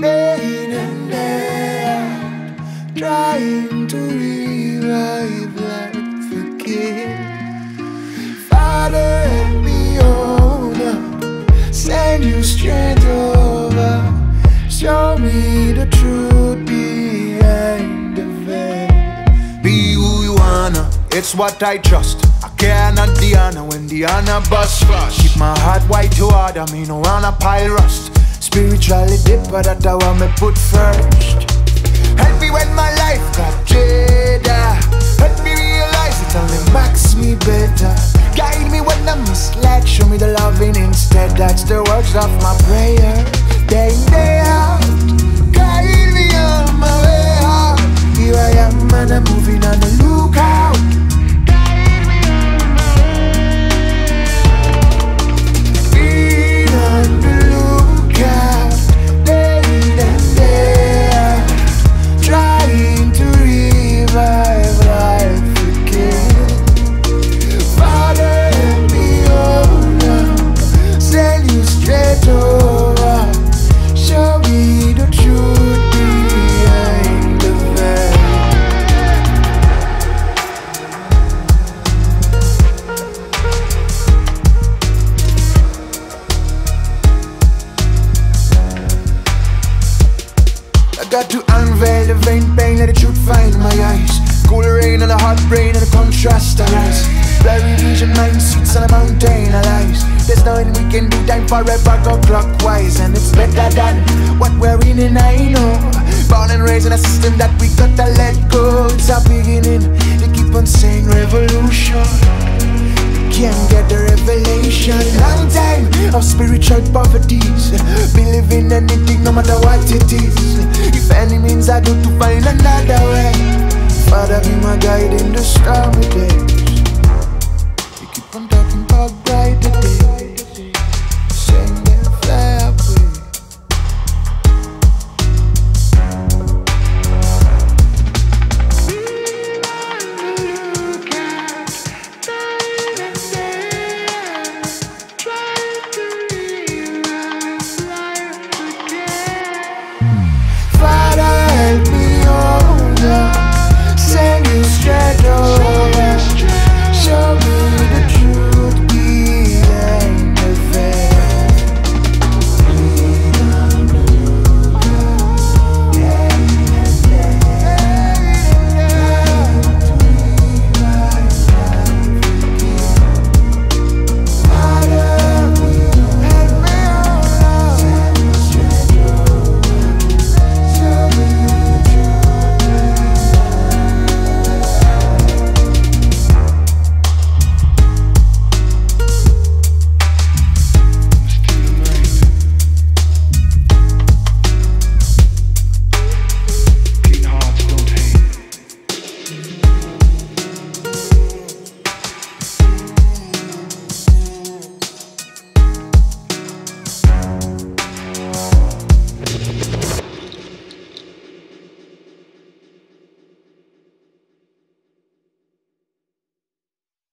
pain and end, trying to revive like the kid. Father, help me on up, send you straight over, show me the truth behind the veil. Be who you wanna, it's what I trust. Cannot Diana when Diana bust. Keep my heart white to hard, I mean no wanna pile rust. Spiritually deep, but that I want me put first. Help me when my life got jaded. Help me realize it only makes me better. Guide me when I'm misled, show me the loving instead. That's the words of my prayer, day in, day out. Guide me on my way out. Here I am and I'm moving on the lookout. Got to unveil the vein, pain, let the truth find my eyes. Cool rain on a hot brain and the contrast arise. Blurry vision, mind seats on a mountain of lies. There's nothing we can do, time forever go clockwise. And it's better than what we're in, and I know. Born and raised in a system that we gotta let go. It's our beginning, they keep on saying revolution. Can't get the revelation. Long time of spiritual poverties, believing anything no matter what it is. If any means I go to find another way. Father be my guide in the stormy day.